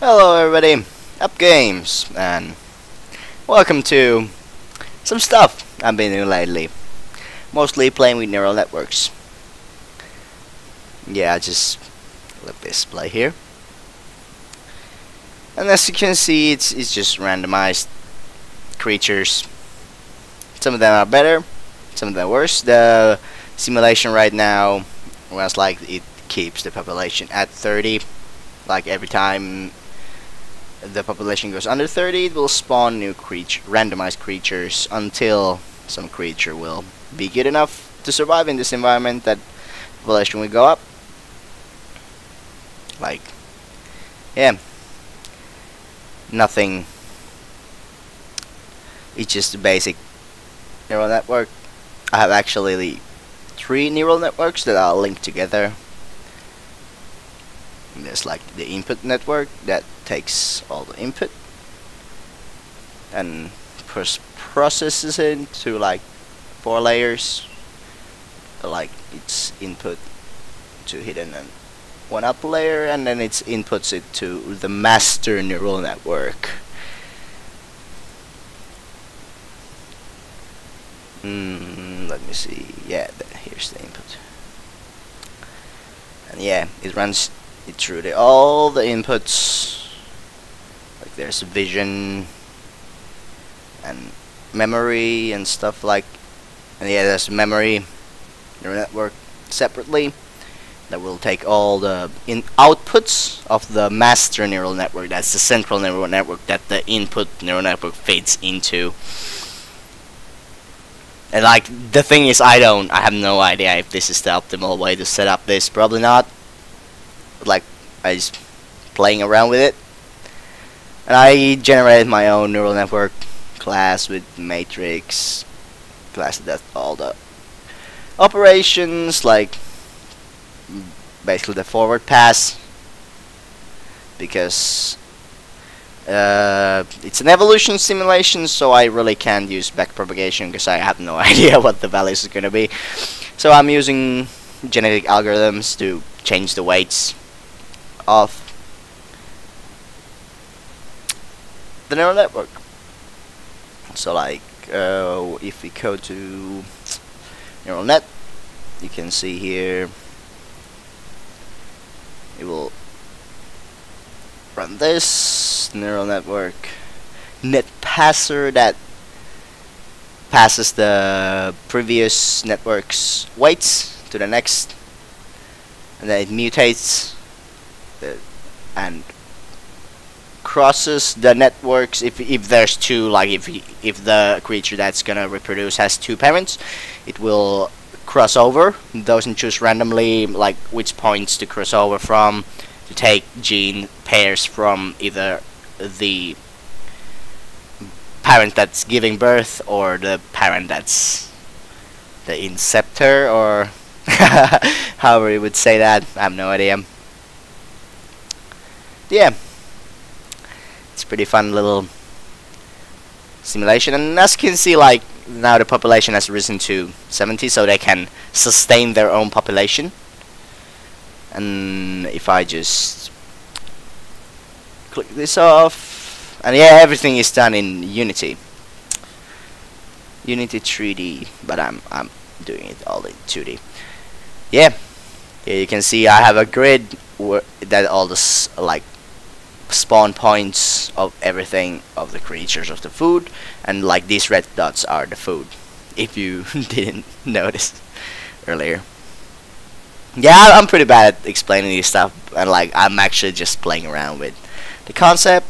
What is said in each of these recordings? Hello everybody, UpGames, and welcome to some stuff I've been doing lately. Mostly playing with neural networks. Yeah, just let this play here. And as you can see, it's just randomized creatures. Some of them are better, some of them worse. The simulation right now was like it keeps the population at 30, like every time the population goes under 30, it will spawn new randomized creatures until some creature will be good enough to survive in this environment that population will go up. Like, yeah, nothing. It's just a basic neural network. I have actually 3 neural networks that are linked together. There's like the input network that takes all the input and processes it into like 4 layers, like its input to hidden and 1 up layer, and then it inputs it to the master neural network. Let me see. Yeah, here's the input, and yeah, it runs it through all the inputs. Like there's vision and memory and stuff like, and yeah, there's memory neural network separately that will take all the outputs of the master neural network. That's the central neural network that the input neural network fades into. And like the thing is, I have no idea if this is the optimal way to set up this. Probably not. Like, I was playing around with it, and I generated my own neural network class with matrix class that does all the operations, like basically the forward pass, because it's an evolution simulation, so I really can't use backpropagation because I have no idea what the values are gonna be. So I'm using genetic algorithms to change the weights of the neural network. So like if we go to neural net, you can see here it will run this neural network net passer that passes the previous network's weights to the next, and then it mutates and crosses the networks if there's 2, like if the creature that's gonna reproduce has 2 parents, it will cross over. It doesn't choose randomly like which points to cross over from to take gene pairs from either the parent that's giving birth or the parent that's the inceptor, or however you would say that, I have no idea. Yeah, it's a pretty fun little simulation, and as you can see, like now the population has risen to 70, so they can sustain their own population. And if I just click this off, and yeah, everything is done in Unity 3D, but I'm doing it all in 2D. Yeah, you can see I have a grid that all the like spawn points of everything, of the creatures, of the food, and like these red dots are the food, if you didn't notice earlier. Yeah, I'm pretty bad at explaining this stuff, and like I'm actually just playing around with the concept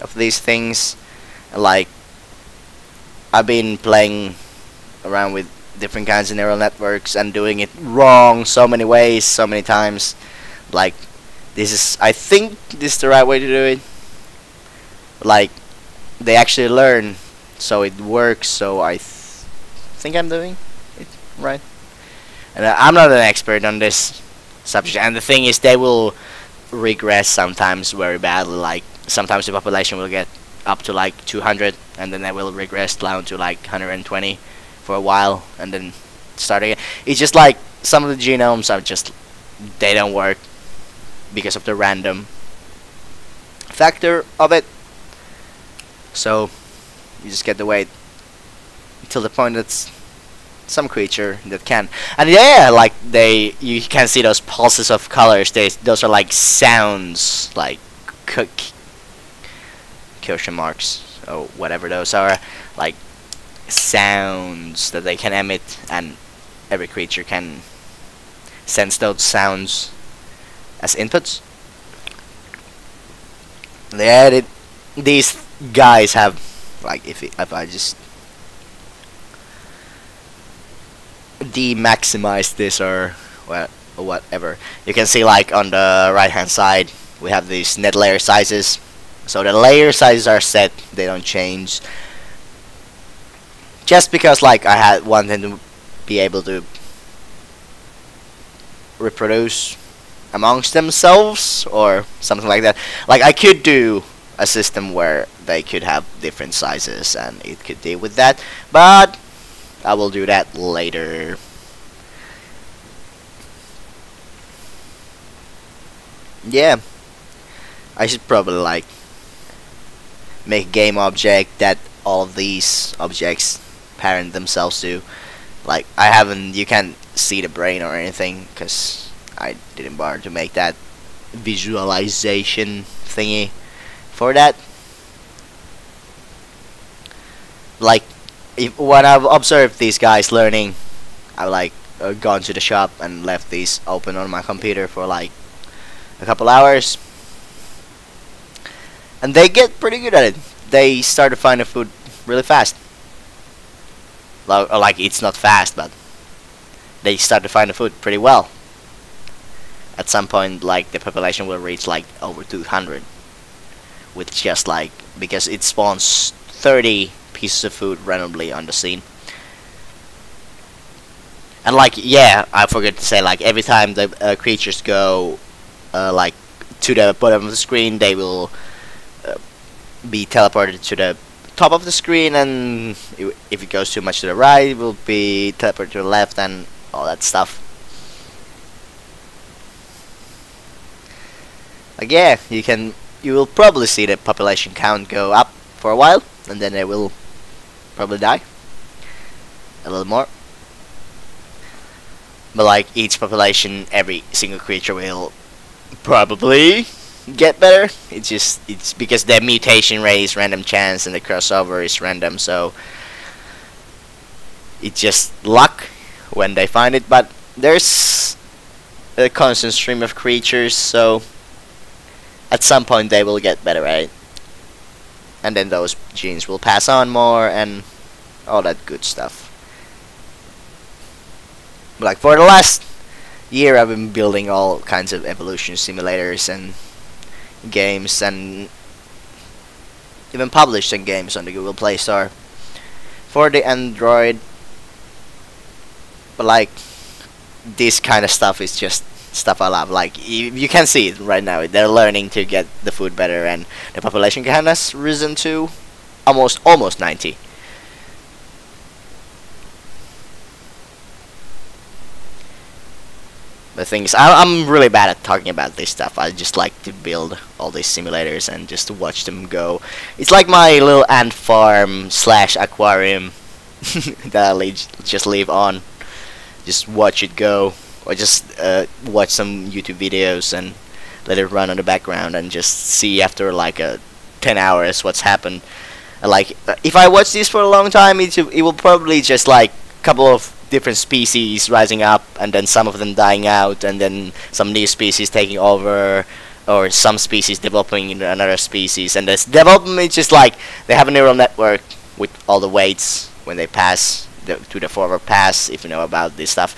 of these things. Like I've been playing around with different kinds of neural networks and doing it wrong so many ways, so many times. Like this is, I think this is the right way to do it. Like they actually learn, so it works, so I think I'm doing it right. And I'm not an expert on this subject, and the thing is they will regress sometimes very badly. Like sometimes the population will get up to like 200, and then they will regress down to like 120 for a while, and then start again. It's just like some of the genomes are just, they don't work because of the random factor of it. So you just get to wait until the point that's some creature that can. And yeah, like you can see those pulses of colors. Those are like sounds, like Kirschen marks or whatever those are, like sounds that they can emit, and every creature can sense those sounds as inputs. Yeah, these guys have, like, if I just de-maximize this or whatever, you can see, like, on the right hand side we have these net layer sizes. So the layer sizes are set, they don't change, just because, like, I had wanted to be able to reproduce amongst themselves or something like that. Like, I could do a system where they could have different sizes and it could deal with that, but I will do that later. Yeah, I should probably, like, make a game object that all of these objects parent themselves to. Like, I haven't, you can't see the brain or anything because I didn't bother to make that visualization thingy for that. Like, when I've observed these guys learning, I've, like, gone to the shop and left these open on my computer for like a couple hours, and they get pretty good at it. They start to find the food really fast. Like, it's not fast, but they start to find the food pretty well. At some point, like, the population will reach like over 200, with just like, because it spawns 30 pieces of food randomly on the scene. And, like, yeah, I forgot to say, like, every time the creatures go like to the bottom of the screen, they will be teleported to the top of the screen, and if it goes too much to the right, it will be teleported to the left and all that stuff. Like, yeah, you will probably see the population count go up for a while, and then they will probably die a little more. But, like, each population, every single creature will probably get better. It's because the mutation rate is random chance and the crossover is random, so it's just luck when they find it. But there's a constant stream of creatures, so at some point they will get better at it, and then those genes will pass on more and all that good stuff. But, like, for the last year I've been building all kinds of evolution simulators and games, and even published some games on the Google Play Store for the Android. But, like, this kind of stuff is just stuff I love. Like, you can see it right now, they're learning to get the food better, and the population count has risen to almost 90. The thing is, I'm really bad at talking about this stuff. I just like to build all these simulators and just watch them go. It's like my little ant farm / aquarium that I just leave on. Just watch it go, or just watch some YouTube videos and let it run on the background and just see after like 10 hours what's happened. And, like, if I watch this for a long time, it will probably just, like, a couple of different species rising up, and then some of them dying out, and then some new species taking over, or some species developing into another species. And this development is just like they have a neural network with all the weights when they pass to the forward pass, if you know about this stuff.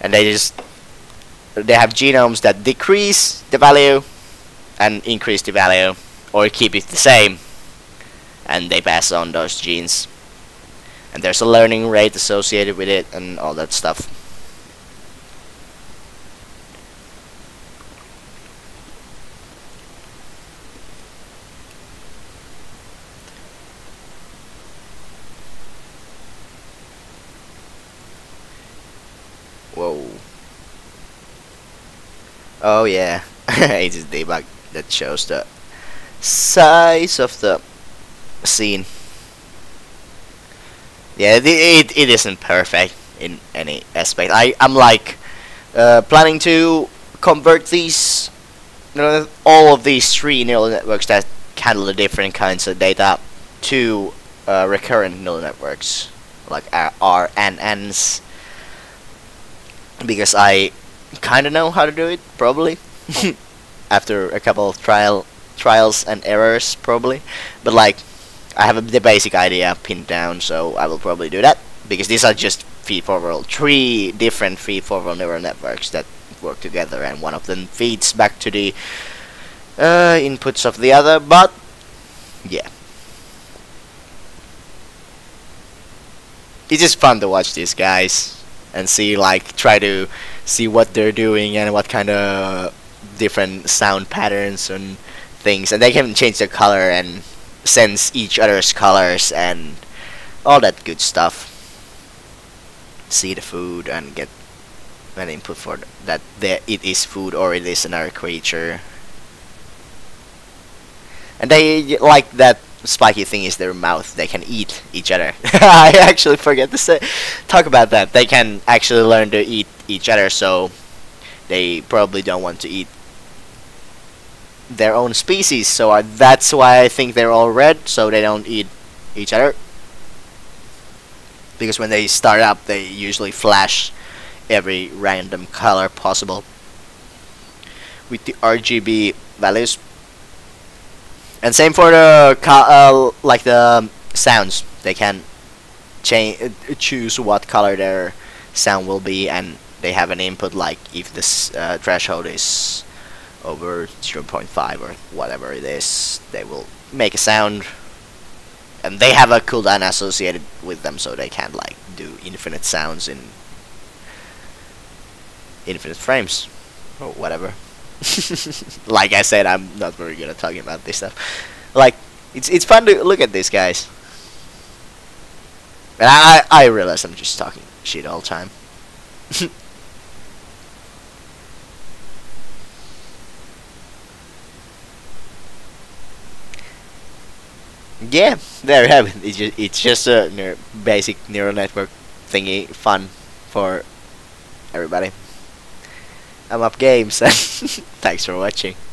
And they have genomes that decrease the value and increase the value, or keep it the same, and they pass on those genes. And there's a learning rate associated with it and all that stuff. Whoa. Oh yeah, it is debug that shows the size of the scene. Yeah, it isn't perfect in any aspect. I'm like planning to convert these, you know, all of these three neural networks that handle the different kinds of data to recurrent neural networks like RNNs, because I kind of know how to do it, probably, after a couple of trials and errors, probably. But like, I have the basic idea pinned down, so I will probably do that, because these are just three different feed-forward neural networks that work together, and one of them feeds back to the inputs of the other. But yeah, it's just fun to watch these guys and see, like, try to see what they're doing and what kind of different sound patterns and things, and they can change the color and sense each other's colors and all that good stuff. See the food and get an input for that it is food or it is another creature. And they, like, that spiky thing is their mouth. They can eat each other. I actually forget to talk about that. They can actually learn to eat each other, so they probably don't want to eat their own species, so that's why I think they're all red, so they don't eat each other. Because when they start up, they usually flash every random color possible with the RGB values. And same for the like the sounds. They can choose what color their sound will be, and they have an input, like if this threshold is over 0.5 or whatever it is, they will make a sound. And they have a cooldown associated with them, so they can, like, do infinite sounds in infinite frames or whatever. Like I said, I'm not very good at talking about this stuff. Like, it's fun to look at these guys. And I realize I'm just talking shit all the time. Yeah, there you have it. It's just a basic neural network thingy, fun for everybody. I'm UpGames. Thanks for watching.